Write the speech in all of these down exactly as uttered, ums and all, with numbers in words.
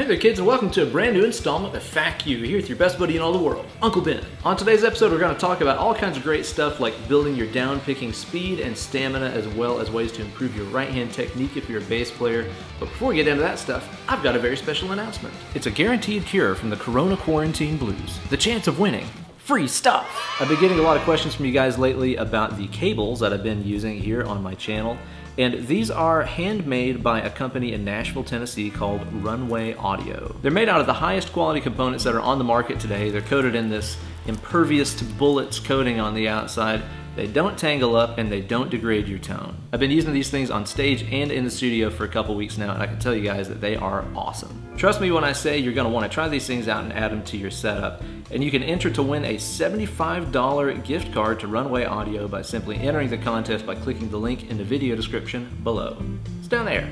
Hey there kids, and welcome to a brand new installment of F A Q You, here with your best buddy in all the world, Uncle Ben. On today's episode, we're going to talk about all kinds of great stuff like building your downpicking speed and stamina, as well as ways to improve your right-hand technique if you're a bass player. But before we get into that stuff, I've got a very special announcement. It's a guaranteed cure from the Corona Quarantine Blues. The chance of winning free stuff! I've been getting a lot of questions from you guys lately about the cables that I've been using here on my channel. And these are handmade by a company in Nashville, Tennessee called Runway Audio. They're made out of the highest quality components that are on the market today. They're coated in this impervious to bullets coating on the outside. They don't tangle up and they don't degrade your tone. I've been using these things on stage and in the studio for a couple weeks now, and I can tell you guys that they are awesome. Trust me when I say you're gonna wanna try these things out and add them to your setup. And you can enter to win a seventy-five dollar gift card to Runway Audio by simply entering the contest by clicking the link in the video description below. It's down there.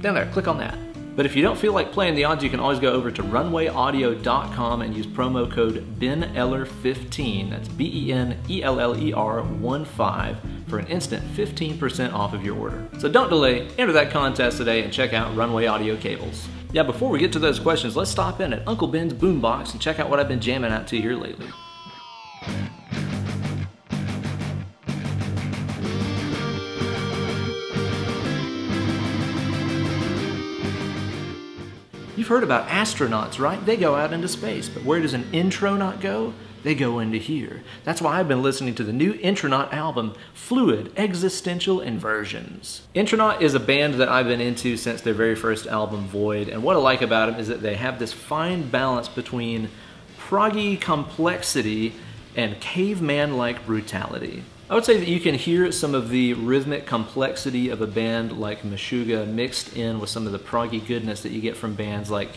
Down there, click on that. But if you don't feel like playing the odds, you can always go over to runway audio dot com and use promo code ben eller fifteen, that's B E N E L L E R one five, for an instant fifteen percent off of your order. So don't delay, enter that contest today and check out Runway Audio Cables. Yeah, before we get to those questions, let's stop in at Uncle Ben's Boombox and check out what I've been jamming out to here lately. You've heard about astronauts, right? They go out into space, but where does an intronaut go? They go into here. That's why I've been listening to the new Intronaut album, Fluid Existential Inversions. Intronaut is a band that I've been into since their very first album, Void, and what I like about them is that they have this fine balance between proggy complexity and caveman-like brutality. I would say that you can hear some of the rhythmic complexity of a band like Meshuggah mixed in with some of the proggy goodness that you get from bands like,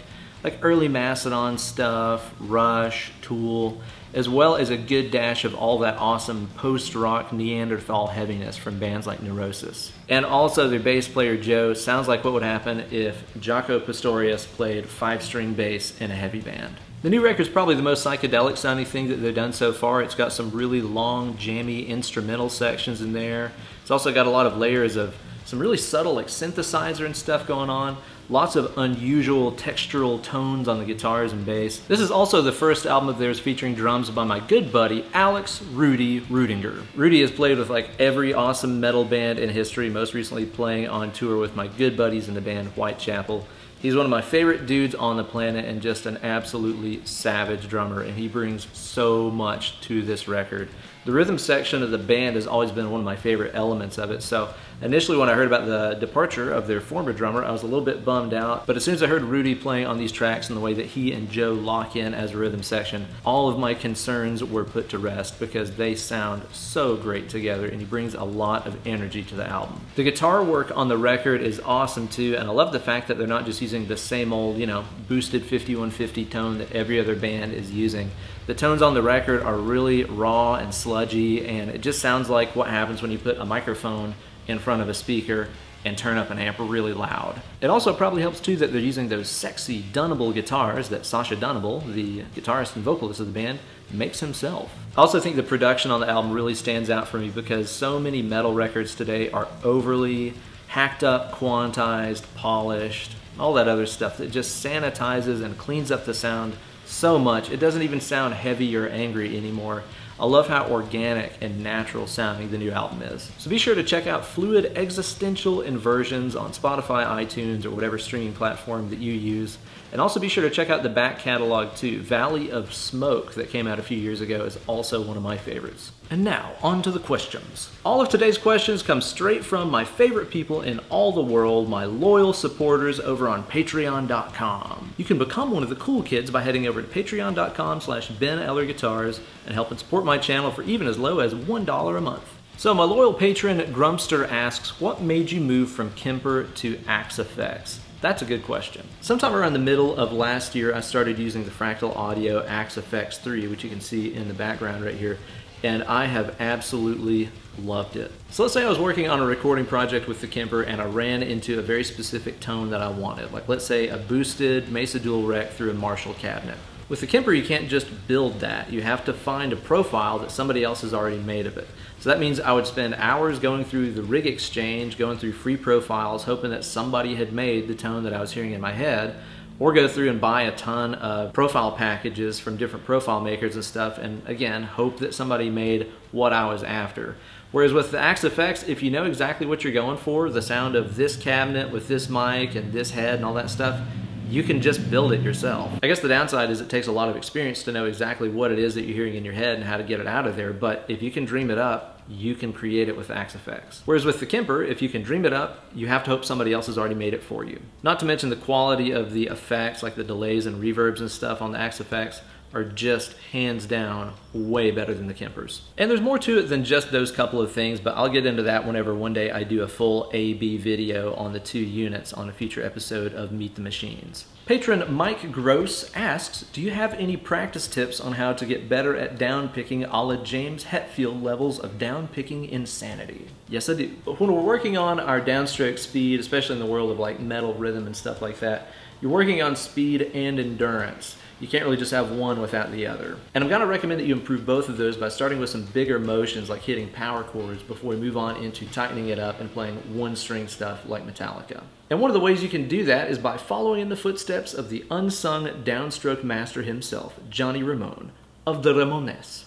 like early Mastodon stuff, Rush, Tool, as well as a good dash of all that awesome post-rock Neanderthal heaviness from bands like Neurosis. And also their bass player Joe sounds like what would happen if Jaco Pastorius played five-string bass in a heavy band. The new record's probably the most psychedelic sounding thing that they've done so far. It's got some really long, jammy instrumental sections in there. It's also got a lot of layers of some really subtle like synthesizer and stuff going on. Lots of unusual textural tones on the guitars and bass. This is also the first album of theirs featuring drums by my good buddy, Alex Rudy Rudinger. Rudy has played with like every awesome metal band in history, most recently playing on tour with my good buddies in the band Whitechapel. He's one of my favorite dudes on the planet and just an absolutely savage drummer, and he brings so much to this record. The rhythm section of the band has always been one of my favorite elements of it, so initially when I heard about the departure of their former drummer, I was a little bit bummed out, but as soon as I heard Rudy playing on these tracks and the way that he and Joe lock in as a rhythm section, all of my concerns were put to rest because they sound so great together, and he brings a lot of energy to the album. The guitar work on the record is awesome too, and I love the fact that they're not just using using the same old, you know, boosted fifty-one fifty tone that every other band is using. The tones on the record are really raw and sludgy, and it just sounds like what happens when you put a microphone in front of a speaker and turn up an amp really loud. It also probably helps too that they're using those sexy Dunable guitars that Sasha Dunable, the guitarist and vocalist of the band, makes himself. I also think the production on the album really stands out for me because so many metal records today are overly hacked up, quantized, polished, all that other stuff that just sanitizes and cleans up the sound so much. It doesn't even sound heavy or angry anymore. I love how organic and natural sounding the new album is. So be sure to check out Fluid Existential Inversions on Spotify, iTunes, or whatever streaming platform that you use. And also be sure to check out the back catalog too. Valley of Smoke that came out a few years ago is also one of my favorites. And now, on to the questions. All of today's questions come straight from my favorite people in all the world, my loyal supporters over on patreon dot com. You can become one of the cool kids by heading over to patreon dot com slash ben eller guitars and helping support my channel for even as low as one dollar a month. So my loyal patron Grumster asks, what made you move from Kemper to Axe F X? That's a good question. Sometime around the middle of last year, I started using the Fractal Audio Axe F X three, which you can see in the background right here, and I have absolutely loved it. So let's say I was working on a recording project with the Kemper and I ran into a very specific tone that I wanted, like let's say a boosted Mesa Dual Rec through a Marshall cabinet. With the Kemper, you can't just build that. You have to find a profile that somebody else has already made of it. So that means I would spend hours going through the rig exchange, going through free profiles, hoping that somebody had made the tone that I was hearing in my head, or go through and buy a ton of profile packages from different profile makers and stuff, and again, hope that somebody made what I was after. Whereas with the Axe F X, if you know exactly what you're going for, the sound of this cabinet with this mic and this head and all that stuff, you can just build it yourself. I guess the downside is it takes a lot of experience to know exactly what it is that you're hearing in your head and how to get it out of there, but if you can dream it up, you can create it with Axe F X. Whereas with the Kemper, if you can dream it up, you have to hope somebody else has already made it for you. Not to mention the quality of the effects, like the delays and reverbs and stuff on the Axe F X, are just hands down way better than the Kemper's. And there's more to it than just those couple of things, but I'll get into that whenever one day I do a full A B video on the two units on a future episode of Meet the Machines. Patron Mike Gross asks, do you have any practice tips on how to get better at downpicking a la James Hetfield levels of downpicking insanity? Yes, I do. But when we're working on our downstroke speed, especially in the world of like metal rhythm and stuff like that, you're working on speed and endurance. You can't really just have one without the other. And I'm gonna recommend that you improve both of those by starting with some bigger motions like hitting power chords before we move on into tightening it up and playing one string stuff like Metallica. And one of the ways you can do that is by following in the footsteps of the unsung downstroke master himself, Johnny Ramone, of the Ramones.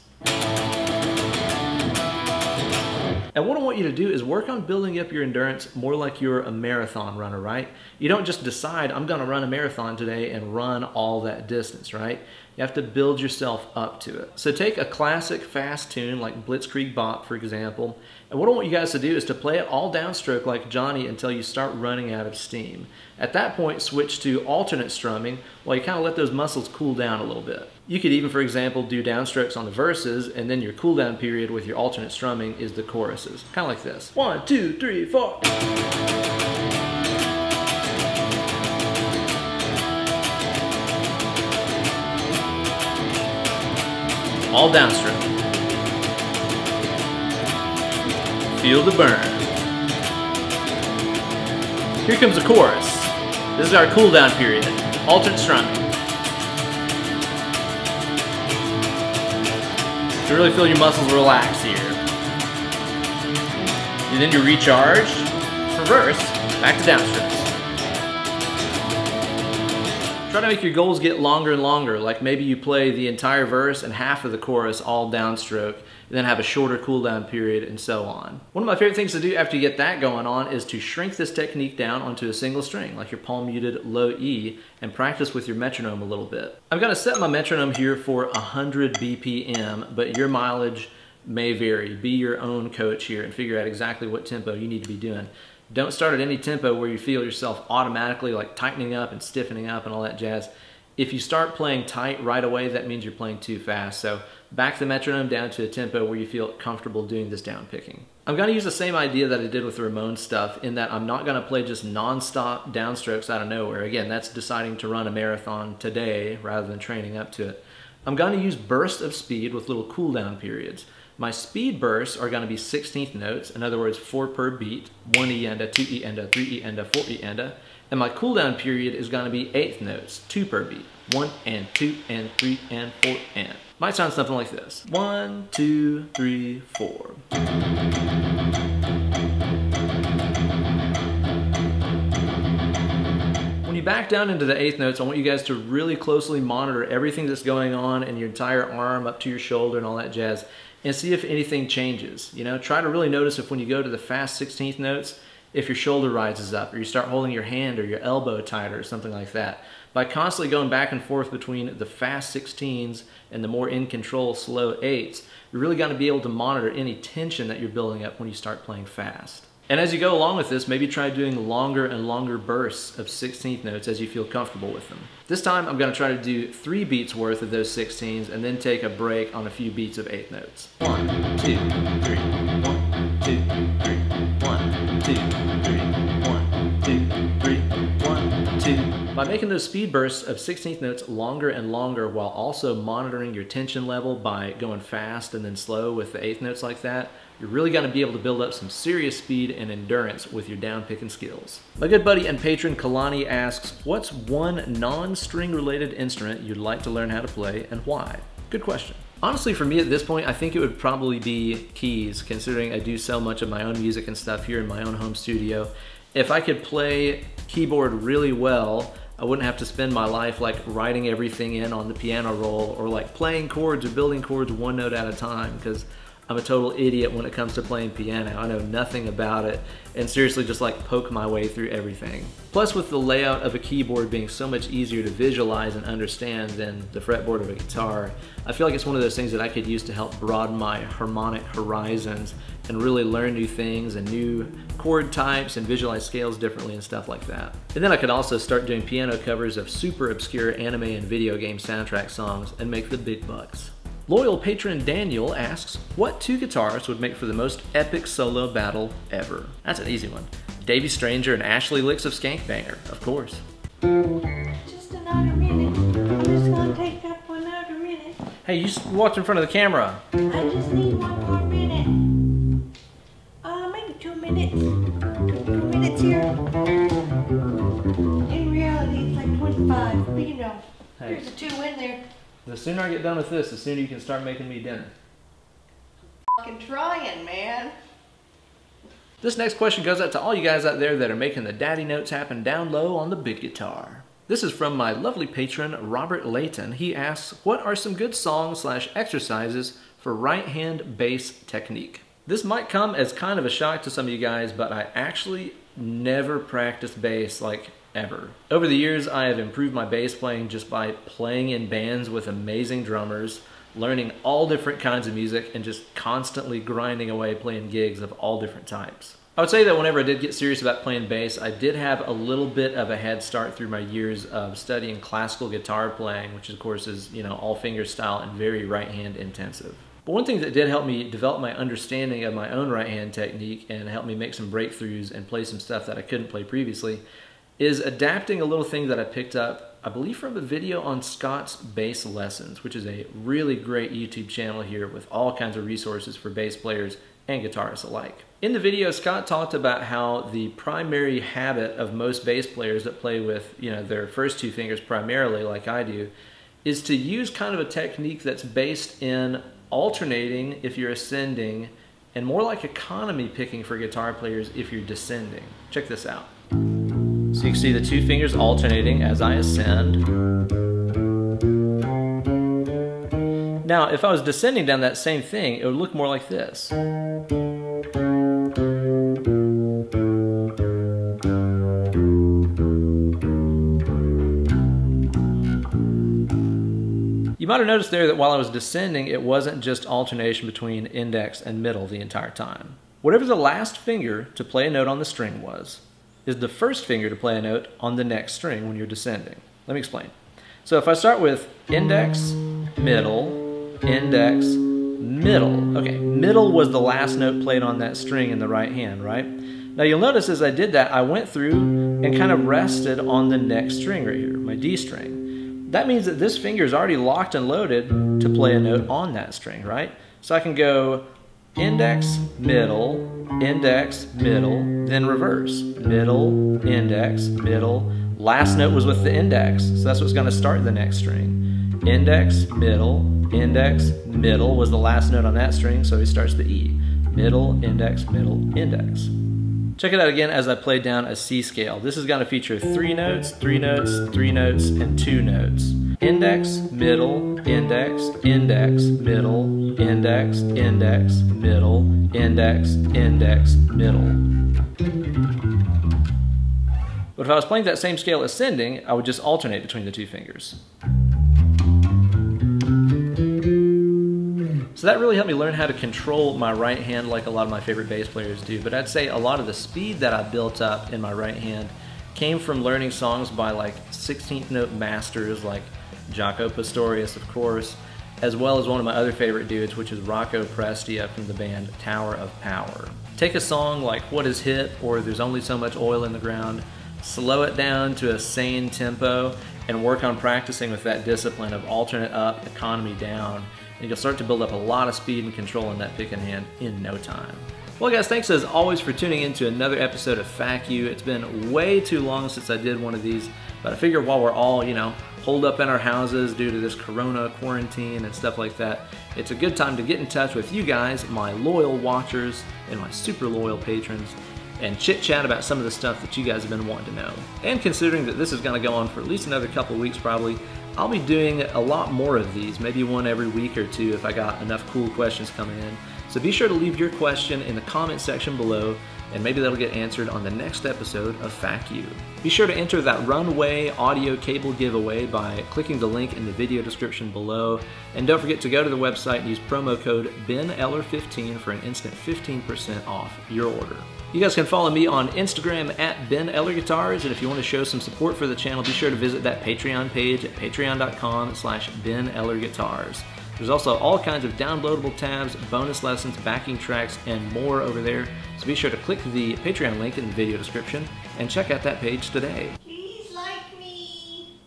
And what I want you to do is work on building up your endurance more like you're a marathon runner, right? You don't just decide, I'm gonna run a marathon today and run all that distance, right? You have to build yourself up to it. So take a classic fast tune like Blitzkrieg Bop, for example, and what I want you guys to do is to play it all downstroke like Johnny until you start running out of steam. At that point, switch to alternate strumming while you kind of let those muscles cool down a little bit. You could even, for example, do downstrokes on the verses, and then your cool down period with your alternate strumming is the choruses. Kind of like this. One, two, three, four. All downstroke. Feel the burn. Here comes the chorus. This is our cool down period. Alternate strumming. So really feel your muscles relax here. And then you recharge, reverse, back to downstrokes. Try to make your goals get longer and longer, like maybe you play the entire verse and half of the chorus all downstroke, and then have a shorter cool down period and so on. One of my favorite things to do after you get that going on is to shrink this technique down onto a single string, like your palm muted low E, and practice with your metronome a little bit. I've got to set my metronome here for one hundred B P M, but your mileage may vary. Be your own coach here and figure out exactly what tempo you need to be doing. Don't start at any tempo where you feel yourself automatically like tightening up and stiffening up and all that jazz. If you start playing tight right away, that means you're playing too fast. So back the metronome down to a tempo where you feel comfortable doing this down picking. I'm gonna use the same idea that I did with the Ramones stuff in that I'm not gonna play just non-stop downstrokes out of nowhere. Again, that's deciding to run a marathon today rather than training up to it. I'm gonna use bursts of speed with little cool down periods. My speed bursts are gonna be sixteenth notes, in other words, four per beat, one E enda, two E enda, three E enda, four E enda, and my cooldown period is gonna be eighth notes, two per beat, one and two and three and four and. Might sound something like this. One, two, three, four. When you back down into the eighth notes, I want you guys to really closely monitor everything that's going on in your entire arm up to your shoulder and all that jazz, and see if anything changes. You know, try to really notice if when you go to the fast sixteenth notes, if your shoulder rises up, or you start holding your hand or your elbow tighter or something like that. By constantly going back and forth between the fast sixteens and the more in control slow eights, you're really gonna be able to monitor any tension that you're building up when you start playing fast. And as you go along with this, maybe try doing longer and longer bursts of sixteenth notes as you feel comfortable with them. This time, I'm gonna try to do three beats worth of those sixteens and then take a break on a few beats of eighth notes. One, two, three, one, two, three, one, two, three, one, two, three, one, two. By making those speed bursts of sixteenth notes longer and longer while also monitoring your tension level by going fast and then slow with the eighth notes like that, you're really gonna be able to build up some serious speed and endurance with your downpicking skills. My good buddy and patron Kalani asks, what's one non-string related instrument you'd like to learn how to play and why? Good question. Honestly, for me at this point, I think it would probably be keys, considering I do so much of my own music and stuff here in my own home studio. If I could play keyboard really well, I wouldn't have to spend my life like writing everything in on the piano roll or like playing chords or building chords one note at a time, because I'm a total idiot when it comes to playing piano. I know nothing about it and seriously just like poke my way through everything. Plus, with the layout of a keyboard being so much easier to visualize and understand than the fretboard of a guitar, I feel like it's one of those things that I could use to help broaden my harmonic horizons and really learn new things and new chord types and visualize scales differently and stuff like that. And then I could also start doing piano covers of super obscure anime and video game soundtrack songs and make the big bucks. Loyal patron Daniel asks, what two guitarists would make for the most epic solo battle ever? That's an easy one. Davey Stranger and Ashley Licks of Skankbanger, of course. Just another minute. I'm just gonna take up another minute. Hey, you just walked in front of the camera. I just need one more minute. Uh, maybe two minutes. Two minutes here. In reality, it's like twenty-five, but you know, hey. There's a two in there. The sooner I get done with this, the sooner you can start making me dinner. I'm fucking trying, man. This next question goes out to all you guys out there that are making the daddy notes happen down low on the big guitar. This is from my lovely patron, Robert Layton. He asks, what are some good songs slash exercises for right hand bass technique? This might come as kind of a shock to some of you guys, but I actually never practice bass like ever. Over the years, I have improved my bass playing just by playing in bands with amazing drummers, learning all different kinds of music, and just constantly grinding away playing gigs of all different types. I would say that whenever I did get serious about playing bass, I did have a little bit of a head start through my years of studying classical guitar playing, which of course is, you know, all finger style and very right hand intensive. But one thing that did help me develop my understanding of my own right hand technique and help me make some breakthroughs and play some stuff that I couldn't play previously is adapting a little thing that I picked up, I believe from a video on Scott's Bass Lessons, which is a really great YouTube channel here with all kinds of resources for bass players and guitarists alike. In the video, Scott talked about how the primary habit of most bass players that play with, you know, their first two fingers primarily, like I do, is to use kind of a technique that's based in alternating if you're ascending, and more like economy picking for guitar players if you're descending. Check this out. So you can see the two fingers alternating as I ascend. Now, if I was descending down that same thing, it would look more like this. You might have noticed there that while I was descending, it wasn't just alternation between index and middle the entire time. Whatever the last finger to play a note on the string was, is the first finger to play a note on the next string when you're descending. Let me explain. So if I start with index, middle, index, middle. Okay, middle was the last note played on that string in the right hand, right? Now you'll notice as I did that, I went through and kind of rested on the next string right here, my D string. That means that this finger is already locked and loaded to play a note on that string, right? So I can go index, middle, index, middle, then reverse. Middle, index, middle. Last note was with the index, so that's what's going to start the next string. Index, middle, index, middle was the last note on that string, so he starts the E. Middle, index, middle, index. Check it out again as I play down a C scale. This is going to feature three notes, three notes, three notes, and two notes. Index, middle, index, index, middle, index, index, middle, index, index, middle. But if I was playing that same scale ascending, I would just alternate between the two fingers. So that really helped me learn how to control my right hand like a lot of my favorite bass players do, but I'd say a lot of the speed that I built up in my right hand came from learning songs by like sixteenth note masters like Jaco Pastorius, of course, as well as one of my other favorite dudes, which is Rocco Prestia from the band Tower of Power. Take a song like What is Hip or There's Only So Much Oil in the Ground, slow it down to a sane tempo, and work on practicing with that discipline of alternate up, economy down, and you'll start to build up a lot of speed and control in that picking hand in no time. Well guys, thanks as always for tuning in to another episode of F A Q You. It's been way too long since I did one of these, but I figure while we're all, you know, holed up in our houses due to this corona quarantine and stuff like that, it's a good time to get in touch with you guys, my loyal watchers and my super loyal patrons, and chit-chat about some of the stuff that you guys have been wanting to know. And considering that this is going to go on for at least another couple weeks probably, I'll be doing a lot more of these, maybe one every week or two if I got enough cool questions coming in. So be sure to leave your question in the comment section below, and maybe that'll get answered on the next episode of F A Q You. Be sure to enter that Runway Audio Cable giveaway by clicking the link in the video description below, and don't forget to go to the website and use promo code Ben Eller fifteen for an instant fifteen percent off your order. You guys can follow me on Instagram at Ben Eller Guitars, and if you want to show some support for the channel, be sure to visit that Patreon page at patreon.com slash Ben Eller Guitars. There's also all kinds of downloadable tabs, bonus lessons, backing tracks, and more over there, so be sure to click the Patreon link in the video description and check out that page today. Please like me!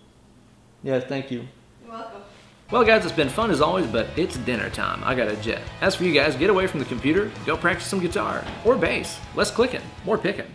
Yeah, thank you. You're welcome. Well guys, it's been fun as always, but it's dinner time. I got a jet. As for you guys, get away from the computer, go practice some guitar, or bass. Less clicking, more picking.